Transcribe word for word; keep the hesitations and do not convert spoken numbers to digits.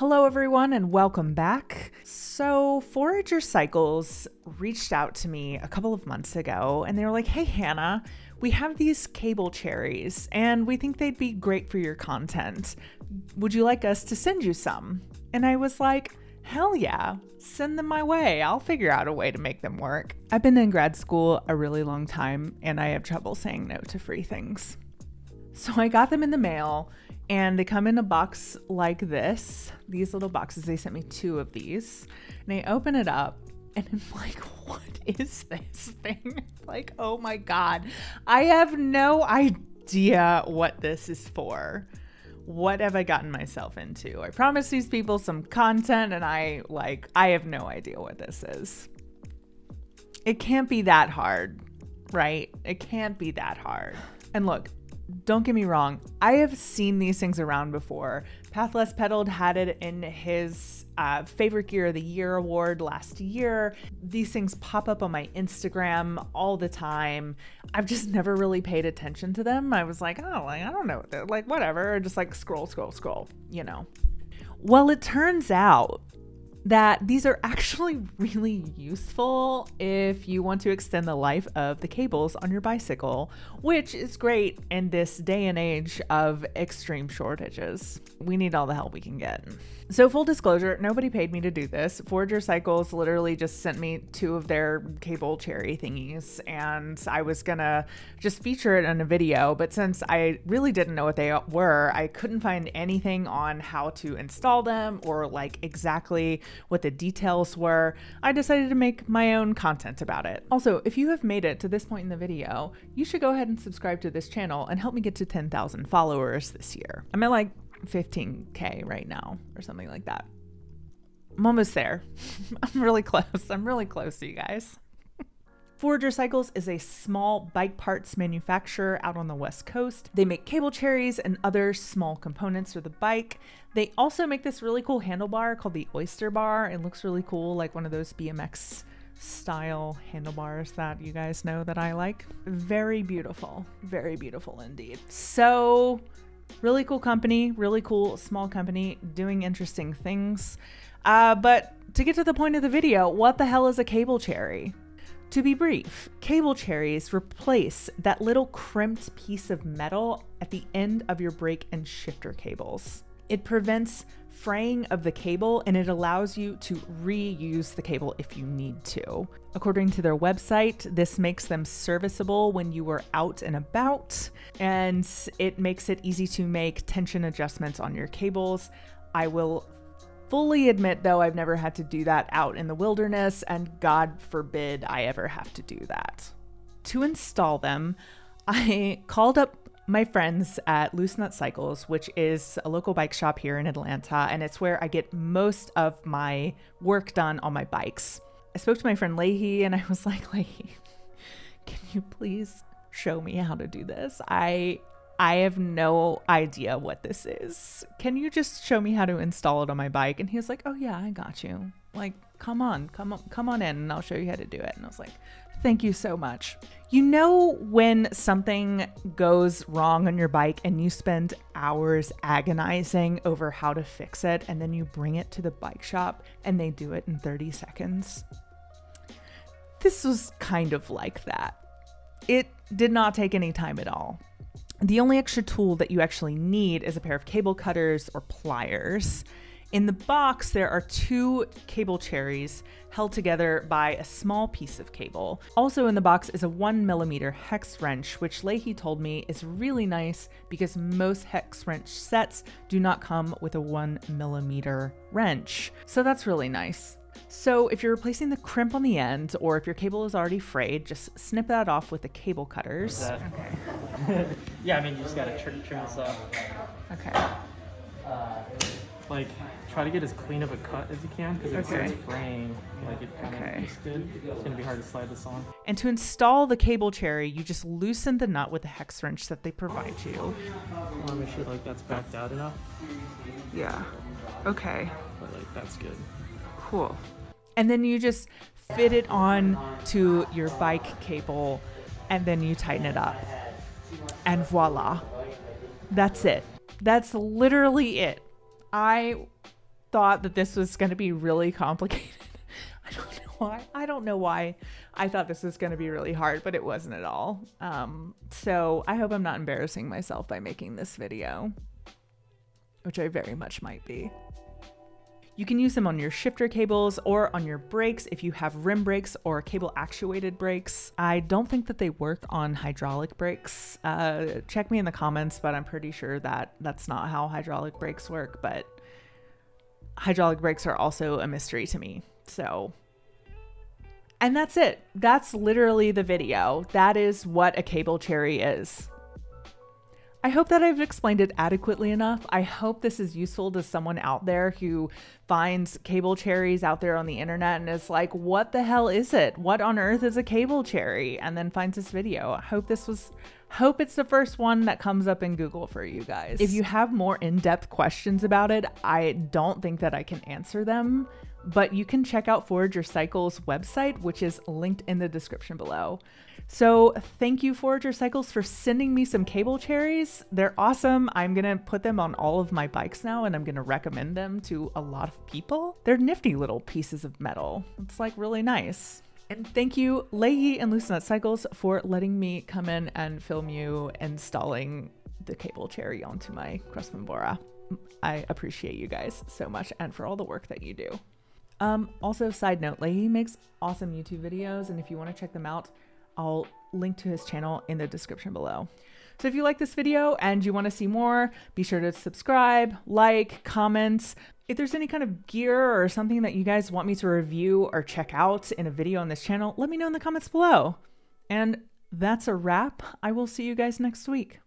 Hello everyone and welcome back. So Forager Cycles reached out to me a couple of months ago and they were like, hey Hannah, we have these cable cherries and we think they'd be great for your content. Would you like us to send you some? And I was like, hell yeah, send them my way. I'll figure out a way to make them work. I've been in grad school a really long time and I have trouble saying no to free things. So I got them in the mail and they come in a box like this, these little boxes. They sent me two of these and I open it up and I'm like, what is this thing? Like, oh my God, I have no idea what this is for. What have I gotten myself into? I promised these people some content and I like, I have no idea what this is. It can't be that hard, right? It can't be that hard. And look, don't get me wrong, I have seen these things around before. Pathless Pedaled had it in his uh, favorite gear of the year award last year. These things pop up on my Instagram all the time. I've just never really paid attention to them. I was like, oh, like, I don't know, like whatever, just like scroll, scroll, scroll, you know. Well, it turns out that these are actually really useful if you want to extend the life of the cables on your bicycle, which is great in this day and age of extreme shortages. We need all the help we can get. So full disclosure, nobody paid me to do this. Forager Cycles literally just sent me two of their cable cherry thingies and I was gonna just feature it in a video, but since I really didn't know what they were, I couldn't find anything on how to install them or like exactly what the details were. I decided to make my own content about it. Also, if you have made it to this point in the video, you should go ahead and subscribe to this channel and help me get to ten thousand followers this year. I'm at like fifteen K right now or something like that. I'm almost there. I'm really close. I'm really close to you guys. Forager Cycles is a small bike parts manufacturer out on the West Coast. They make cable cherries and other small components for the bike. They also make this really cool handlebar called the Oyster Bar. It looks really cool, like one of those B M X style handlebars that you guys know that I like. Very beautiful, very beautiful indeed. So really cool company, really cool small company doing interesting things. Uh, but to get to the point of the video, what the hell is a cable cherry? To be brief, cable cherries replace that little crimped piece of metal at the end of your brake and shifter cables. It prevents fraying of the cable and it allows you to reuse the cable if you need to. According to their website, this makes them serviceable when you are out and about, and it makes it easy to make tension adjustments on your cables. I will fully admit though, I've never had to do that out in the wilderness and God forbid I ever have to do that. To install them, I called up my friends at Loose Nut Cycles, which is a local bike shop here in Atlanta, and it's where I get most of my work done on my bikes. I spoke to my friend Lehi and I was like, Lehi, can you please show me how to do this? I I have no idea what this is. Can you just show me how to install it on my bike? And he was like, oh yeah, I got you. Like, come on, come on, come on in and I'll show you how to do it. And I was like, thank you so much. You know, when something goes wrong on your bike and you spend hours agonizing over how to fix it, and then you bring it to the bike shop and they do it in thirty seconds. This was kind of like that. It did not take any time at all. The only extra tool that you actually need is a pair of cable cutters or pliers. In the box, there are two cable cherries held together by a small piece of cable. Also in the box is a one millimeter hex wrench, which Leahy told me is really nice because most hex wrench sets do not come with a one millimeter wrench. So that's really nice. So if you're replacing the crimp on the end, or if your cable is already frayed, just snip that off with the cable cutters. Okay. Yeah, I mean, you just gotta trim, trim this up. Okay. Like, try to get as clean of a cut as you can, because if okay. it's fraying, like it kind okay. of twisted, it's gonna be hard to slide this on. And to install the cable cherry, you just loosen the nut with the hex wrench that they provide you. I wanna make sure like that's backed out enough. Yeah. Okay. But like, that's good. Cool. And then you just fit it on to your bike cable and then you tighten it up and voila, that's it. That's literally it. I thought that this was going to be really complicated. I don't know why. I don't know why I thought this was going to be really hard, but it wasn't at all. Um, so I hope I'm not embarrassing myself by making this video, which I very much might be. You can use them on your shifter cables or on your brakes if you have rim brakes or cable actuated brakes. I don't think that they work on hydraulic brakes. Uh, check me in the comments, but I'm pretty sure that that's not how hydraulic brakes work, but hydraulic brakes are also a mystery to me. So, and that's it. That's literally the video. That is what a cable cherry is. I hope that I've explained it adequately enough. I hope this is useful to someone out there who finds cable cherries out there on the internet and is like, what the hell is it? What on earth is a cable cherry? And then finds this video. I hope this was, hope it's the first one that comes up in Google for you guys. If you have more in-depth questions about it, I don't think that I can answer them, but you can check out Forager Cycles' website, which is linked in the description below. So thank you, Forager Cycles, for sending me some cable cherries. They're awesome. I'm gonna put them on all of my bikes now, and I'm gonna recommend them to a lot of people. They're nifty little pieces of metal. It's like really nice. And thank you, Lehi and Loose Nut Cycles, for letting me come in and film you installing the cable cherry onto my Crespambora. I appreciate you guys so much and for all the work that you do. Um, also, side note, Lehi makes awesome YouTube videos, and if you want to check them out, I'll link to his channel in the description below. So if you like this video and you want to see more, be sure to subscribe, like, comment. If there's any kind of gear or something that you guys want me to review or check out in a video on this channel, let me know in the comments below. And that's a wrap. I will see you guys next week.